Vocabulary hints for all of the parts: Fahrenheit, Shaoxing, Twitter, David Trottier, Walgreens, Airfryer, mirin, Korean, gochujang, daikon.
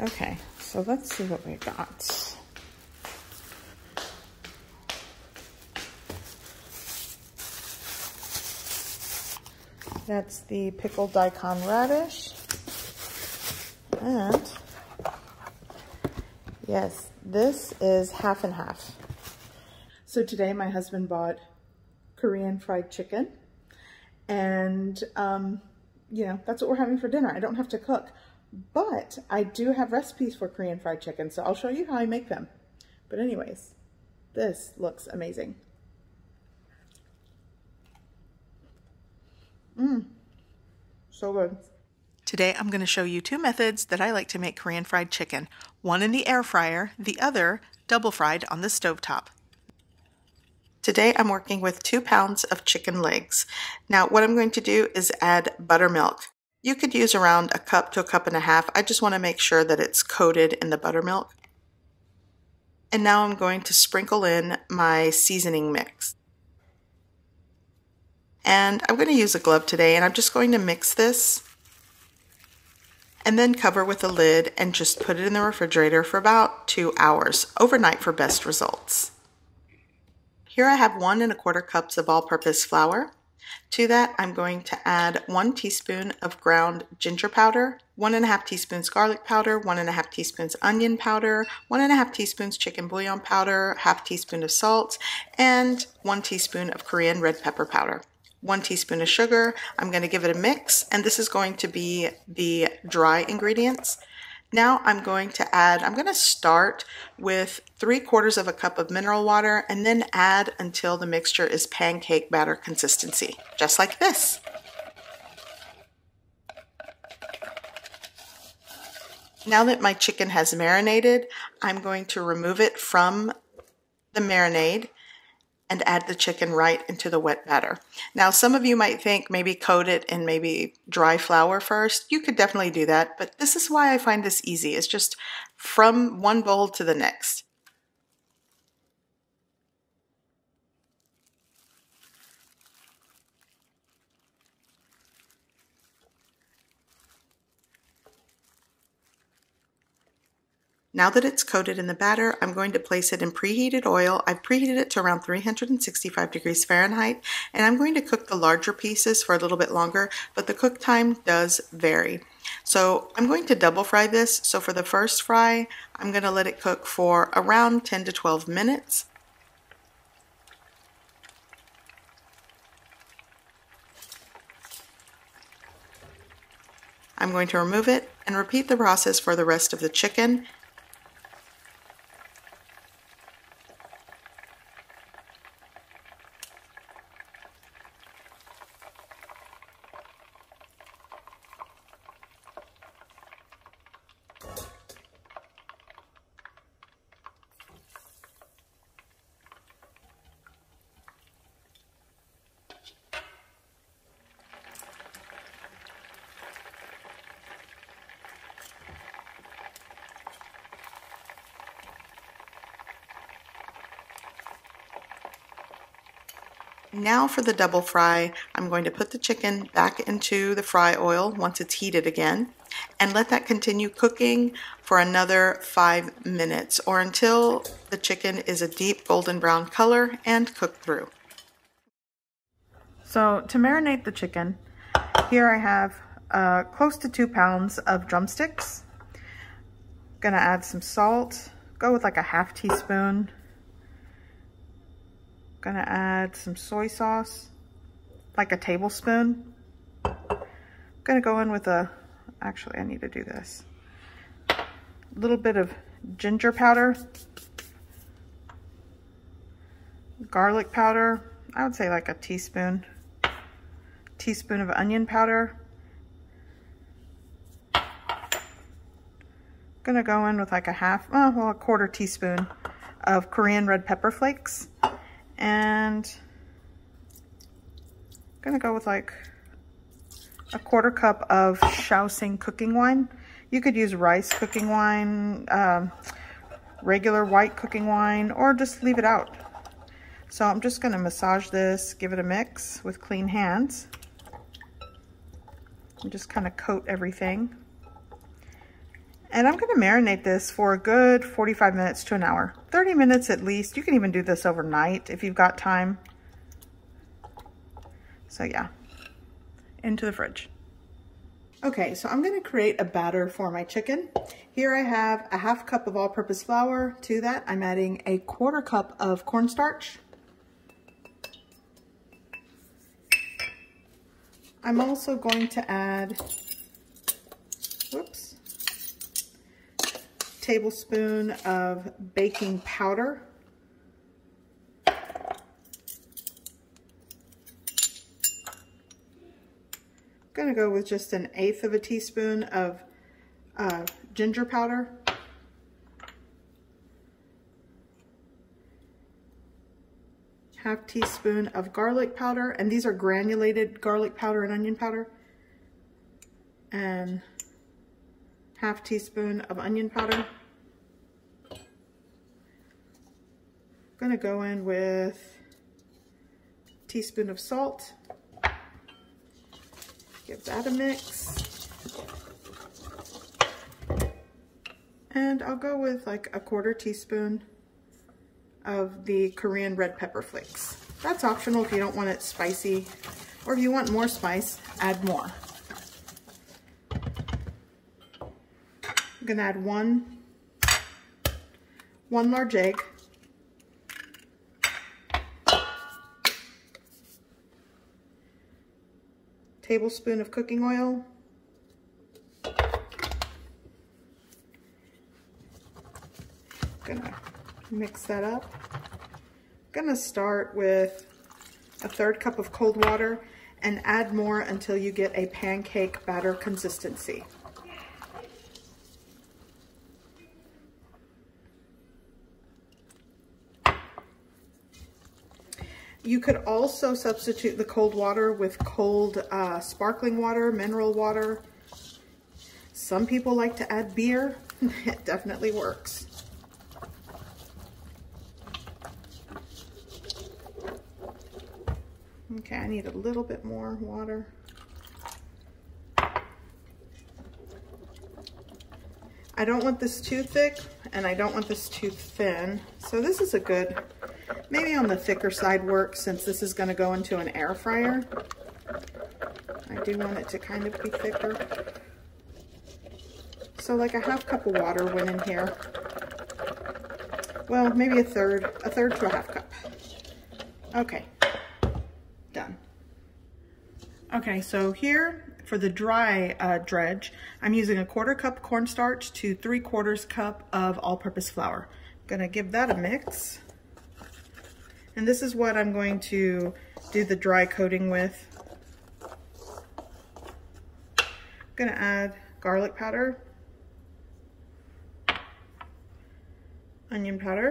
Okay, so let's see what we got. That's the pickled daikon radish. And yes, this is half and half. So today my husband bought Korean fried chicken, and you know, that's what we're having for dinner. I don't have to cook, but I do have recipes for Korean fried chicken, so I'll show you how I make them. But anyways, this looks amazing. So good. Today I'm going to show you two methods that I like to make Korean fried chicken. One in the air fryer, the other double fried on the stovetop. Today I'm working with 2 pounds of chicken legs. Now what I'm going to do is add buttermilk. You could use around a cup to a cup and a half. I just want to make sure that it's coated in the buttermilk. And now I'm going to sprinkle in my seasoning mix. And I'm going to use a glove today, and I'm just going to mix this and then cover with a lid and just put it in the refrigerator for about 2 hours, overnight for best results. Here I have 1 1/4 cups of all-purpose flour. To that, I'm going to add 1 teaspoon of ground ginger powder, 1 1/2 teaspoons garlic powder, 1 1/2 teaspoons onion powder, 1 1/2 teaspoons chicken bouillon powder, 1/2 teaspoon of salt, and 1 teaspoon of Korean red pepper powder. 1 teaspoon of sugar. I'm going to give it a mix, and this is going to be the dry ingredients. Now I'm going to start with 3/4 cup of mineral water and then add until the mixture is pancake batter consistency, just like this. Now that my chicken has marinated, I'm going to remove it from the marinade and add the chicken right into the wet batter. Now, some of you might think maybe coat it in maybe dry flour first. You could definitely do that, but this is why I find this easy. It's just from one bowl to the next. Now that it's coated in the batter, I'm going to place it in preheated oil. I've preheated it to around 365 degrees Fahrenheit, and I'm going to cook the larger pieces for a little bit longer, but the cook time does vary. So I'm going to double fry this. So for the first fry, I'm going to let it cook for around 10 to 12 minutes. I'm going to remove it and repeat the process for the rest of the chicken. Now for the double fry, I'm going to put the chicken back into the fry oil once it's heated again and let that continue cooking for another 5 minutes or until the chicken is a deep golden brown color and cooked through. So to marinate the chicken, here I have close to 2 pounds of drumsticks. I'm gonna add some salt, go with like a 1/2 teaspoon. Gonna add some soy sauce, like a tablespoon. I'm gonna go in with a, actually I need to do this, a little bit of ginger powder, garlic powder, I would say like a teaspoon of onion powder. I'm gonna go in with like a 1/4 teaspoon of Korean red pepper flakes. And I'm gonna go with like 1/4 cup of Shaoxing cooking wine. You could use rice cooking wine, regular white cooking wine, or just leave it out. So I'm just gonna massage this, give it a mix with clean hands. And just kind of coat everything. And I'm going to marinate this for a good 45 minutes to an hour, 30 minutes at least. You can even do this overnight if you've got time. So yeah, into the fridge. Okay, so I'm going to create a batter for my chicken. Here I have a half cup of all-purpose flour. To that, I'm adding a quarter cup of cornstarch. I'm also going to add, whoops, tablespoon of baking powder. Going to go with just an 1/8 teaspoon of ginger powder. Half teaspoon of garlic powder, and these are granulated garlic powder and onion powder. And half teaspoon of onion powder. Going to go in with a teaspoon of salt. Give that a mix. And I'll go with like a 1/4 teaspoon of the Korean red pepper flakes. That's optional if you don't want it spicy, or if you want more spice, add more. I'm gonna add one large egg. Tablespoon of cooking oil, gonna mix that up. Gonna start with a 1/3 cup of cold water and add more until you get a pancake batter consistency. You could also substitute the cold water with cold sparkling water, mineral water. Some people like to add beer. It definitely works. Okay, I need a little bit more water. I don't want this too thick, and I don't want this too thin. So this is a good, maybe on the thicker side works, since this is going to go into an air fryer. I do want it to kind of be thicker. So like a 1/2 cup of water went in here. Well, maybe a third to a 1/2 cup. Okay, done. Okay, so here for the dry dredge, I'm using a 1/4 cup cornstarch to 3/4 cup of all-purpose flour. I'm gonna give that a mix. And this is what I'm going to do the dry coating with. I'm gonna add garlic powder, onion powder.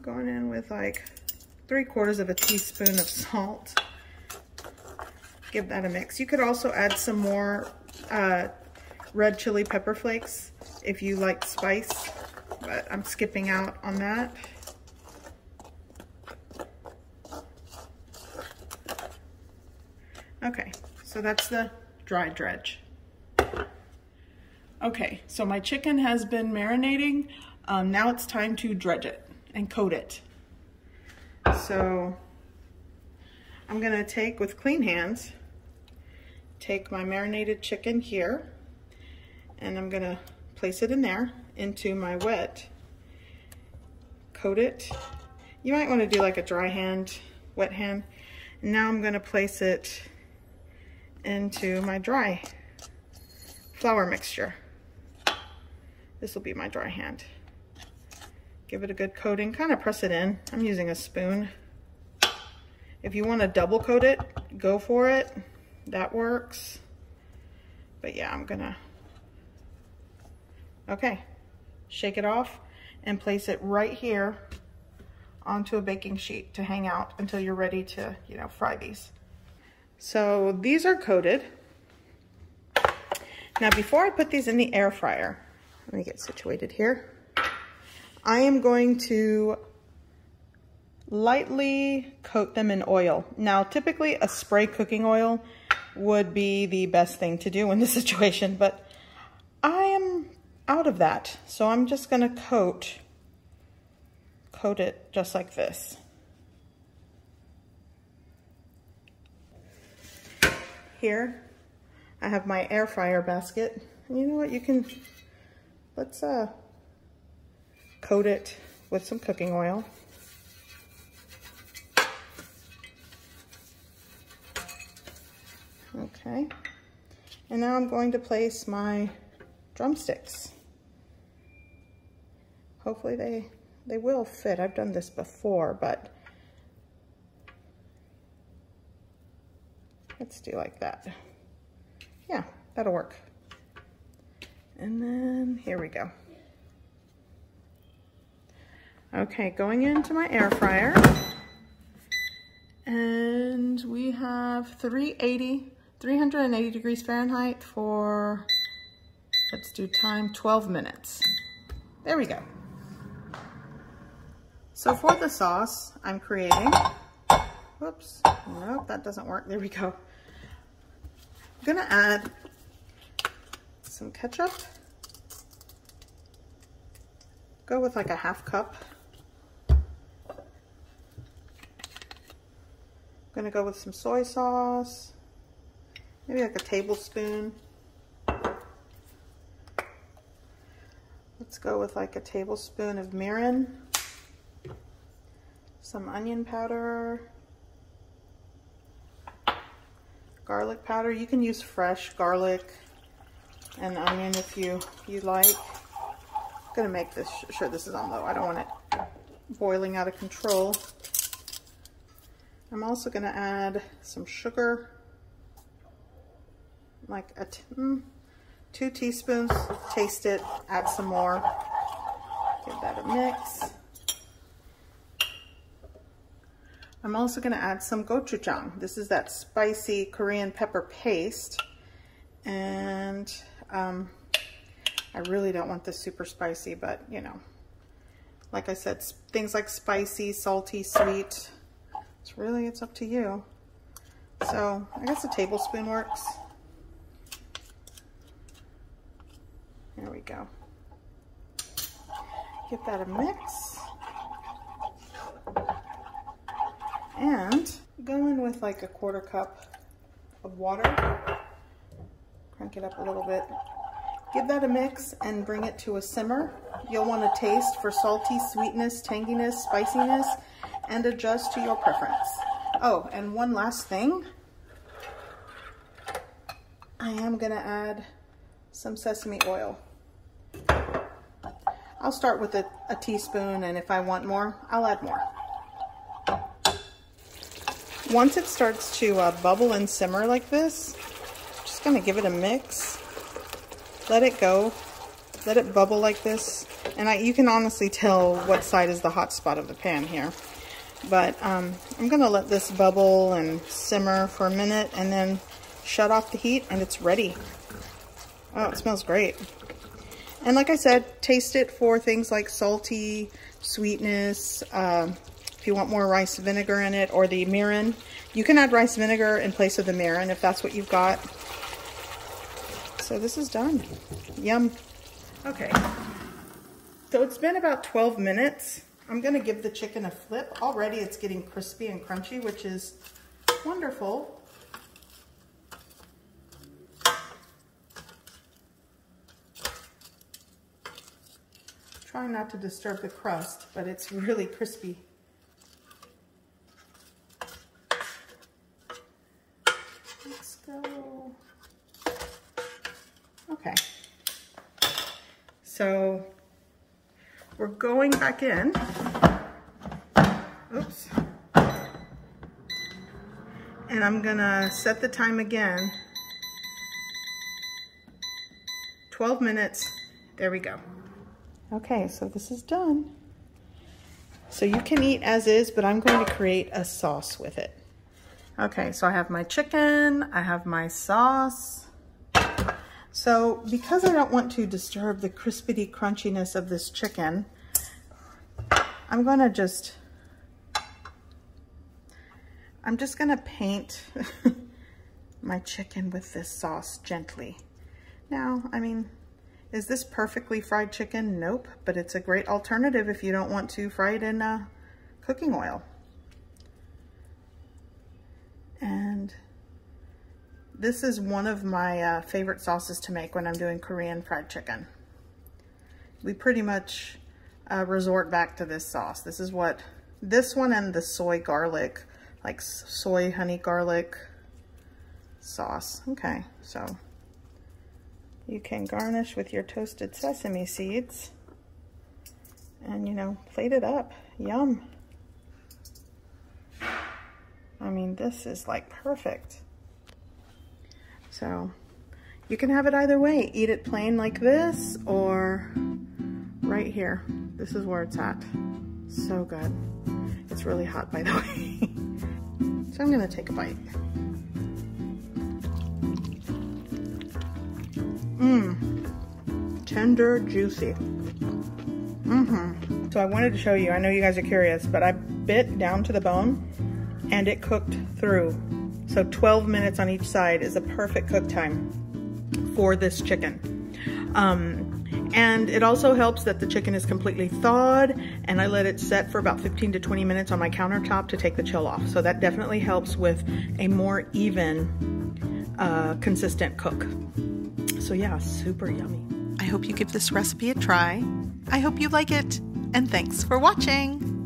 Going in with like 3/4 teaspoon of salt. Give that a mix. You could also add some more red chili pepper flakes if you like spice, but I'm skipping out on that. Okay, so that's the dry dredge. Okay, so my chicken has been marinating. Now it's time to dredge it and coat it. So I'm gonna take, with clean hands, take my marinated chicken here, and I'm gonna place it in there into my wet, coat it. You might want to do like a dry hand, wet hand. Now I'm going to place it into my dry flour mixture. This will be my dry hand. Give it a good coating, kind of press it in. I'm using a spoon. If you want to double coat it, go for it. That works. But yeah, I'm going to, okay, shake it off and place it right here onto a baking sheet to hang out until you're ready to, you know, fry these. So these are coated. Now before I put these in the air fryer, let me get situated here. I am going to lightly coat them in oil. Now typically a spray cooking oil would be the best thing to do in this situation, but I am out of that. So I'm just gonna coat it just like this. Here, I have my air fryer basket. And you know what, you can, let's coat it with some cooking oil. Okay, and now I'm going to place my drumsticks. Hopefully they will fit. I've done this before, but let's do like that. Yeah, that'll work. And then here we go. Okay, going into my air fryer. And we have 380 degrees Fahrenheit for, let's do time, 12 minutes. There we go. So for the sauce I'm creating, whoops, nope, that doesn't work. There we go. I'm gonna add some ketchup. Go with like a half cup. I'm gonna go with some soy sauce. Maybe like a tablespoon. Let's go with like a tablespoon of mirin, some onion powder, garlic powder. You can use fresh garlic and onion if you like. I'm gonna make this sure this is on low. I don't want it boiling out of control. I'm also gonna add some sugar. Like 2 teaspoons, taste it, add some more, give that a mix. I'm also gonna add some gochujang. This is that spicy Korean pepper paste. And I really don't want this super spicy, but you know, like I said, things like spicy, salty, sweet, it's up to you. So I guess a tablespoon works. There we go. Give that a mix. And go in with like a 1/4 cup of water. Crank it up a little bit. Give that a mix and bring it to a simmer. You'll want to taste for salty, sweetness, tanginess, spiciness, and adjust to your preference. Oh, and one last thing. I am gonna add some sesame oil. I'll start with a teaspoon, and if I want more, I'll add more. Once it starts to bubble and simmer like this, I'm just gonna give it a mix. Let it go, let it bubble like this. And you can honestly tell what side is the hot spot of the pan here. But I'm gonna let this bubble and simmer for a minute and then shut off the heat, and it's ready. Oh, it smells great. And like I said, taste it for things like salty, sweetness. If you want more rice vinegar in it or the mirin, you can add rice vinegar in place of the mirin if that's what you've got. So this is done. Yum. Okay. So it's been about 12 minutes. I'm gonna give the chicken a flip. Already it's getting crispy and crunchy, which is wonderful. Trying not to disturb the crust, but it's really crispy. Let's go. Okay. So we're going back in. Oops. And I'm gonna set the time again. 12 minutes. There we go. Okay, so this is done. So you can eat as is, but I'm going to create a sauce with it. Okay, so I have my chicken, I have my sauce. So because I don't want to disturb the crispity crunchiness of this chicken, I'm gonna just, I'm just gonna paint my chicken with this sauce gently. Now, I mean, is this perfectly fried chicken? Nope, but it's a great alternative if you don't want to fry it in cooking oil. And this is one of my favorite sauces to make when I'm doing Korean fried chicken. We pretty much resort back to this sauce. This is what, this one and the soy garlic, like soy honey garlic sauce. Okay, so you can garnish with your toasted sesame seeds and, you know, plate it up. Yum. I mean, this is like perfect. So you can have it either way. Eat it plain like this or right here. This is where it's at. So good. It's really hot, by the way. So I'm gonna take a bite. Mmm, tender, juicy. Mm-hmm. So I wanted to show you, I know you guys are curious, but I bit down to the bone and it cooked through. So 12 minutes on each side is a perfect cook time for this chicken. And it also helps that the chicken is completely thawed, and I let it set for about 15 to 20 minutes on my countertop to take the chill off. So that definitely helps with a more even, consistent cook. So yeah, super yummy. I hope you give this recipe a try. I hope you like it, and thanks for watching.